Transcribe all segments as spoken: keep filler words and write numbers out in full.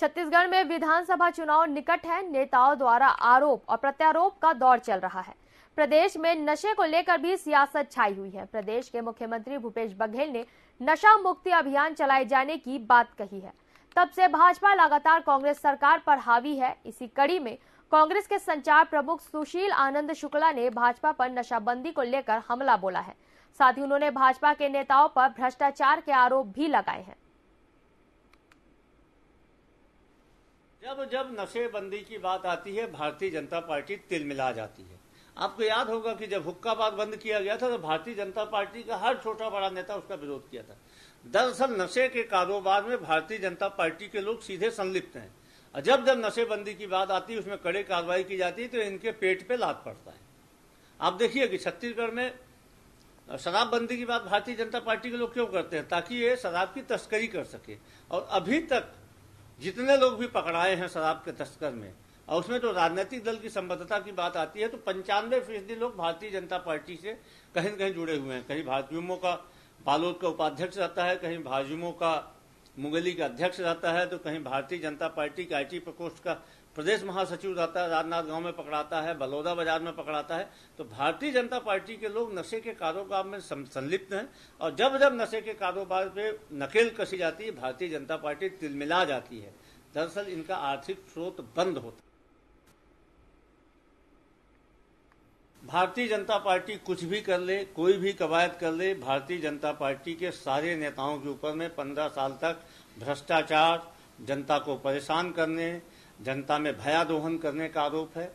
छत्तीसगढ़ में विधानसभा चुनाव निकट है। नेताओं द्वारा आरोप और प्रत्यारोप का दौर चल रहा है। प्रदेश में नशे को लेकर भी सियासत छाई हुई है। प्रदेश के मुख्यमंत्री भूपेश बघेल ने नशा मुक्ति अभियान चलाए जाने की बात कही है। तब से भाजपा लगातार कांग्रेस सरकार पर हावी है। इसी कड़ी में कांग्रेस के संचार प्रमुख सुशील आनंद शुक्ला ने भाजपा पर नशाबंदी को लेकर हमला बोला है। साथ ही उन्होंने भाजपा के नेताओं पर भ्रष्टाचार के आरोप भी लगाए हैं। जब जब नशेबंदी की बात आती है, भारतीय जनता पार्टी तिलमिला जाती है। आपको याद होगा कि जब हुक्काबाज बंद किया गया था तो भारतीय जनता पार्टी का हर छोटा बड़ा नेता उसका विरोध किया था। दरअसल नशे के कारोबार में भारतीय जनता पार्टी के लोग सीधे संलिप्त हैं, और जब जब नशेबंदी की बात आती है उसमें कड़े कार्रवाई की जाती है तो इनके पेट पे लात पड़ता है। आप देखिए कि छत्तीसगढ़ में शराबबंदी की बात भारतीय जनता पार्टी के लोग क्यों करते हैं, ताकि ये शराब की तस्करी कर सके। और अभी तक जितने लोग भी पकड़ाए हैं शराब के तस्कर में, और उसमें जो तो राजनीतिक दल की संबद्धता की बात आती है तो पंचानवे फीसदी लोग भारतीय जनता पार्टी से कहीं न कहीं जुड़े हुए हैं। कहीं भाजयुमो का बालोद का उपाध्यक्ष रहता है, कहीं भाजयुमो का मुंगेली का अध्यक्ष रहता है, तो कहीं भारतीय जनता पार्टी का आई टी प्रकोष्ठ का प्रदेश महासचिव रहता है। राजनांदगांव में पकड़ाता है, बलौदा बाजार में पकड़ाता है। तो भारतीय जनता पार्टी के लोग नशे के कारोबार में संलिप्त हैं, और जब जब नशे के कारोबार पे नकेल कसी जाती है भारतीय जनता पार्टी तिलमिला जाती है। दरअसल इनका आर्थिक स्रोत बंद होता है। भारतीय जनता पार्टी कुछ भी कर ले, कोई भी कवायद कर ले, भारतीय जनता पार्टी के सारे नेताओं के ऊपर में पंद्रह साल तक भ्रष्टाचार, जनता को परेशान करने, जनता में भयादोहन करने का आरोप है।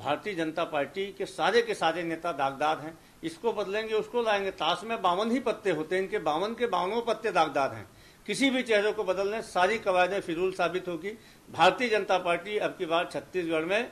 भारतीय जनता पार्टी के सारे के सारे नेता दागदार हैं। इसको बदलेंगे उसको लाएंगे, ताश में बावन ही पत्ते होते हैं, इनके बावन के बावनों पत्ते दागदार हैं। किसी भी चेहरे को बदलने सारी कवायदें फिजूल साबित होगी। भारतीय जनता पार्टी अब की बार छत्तीसगढ़ में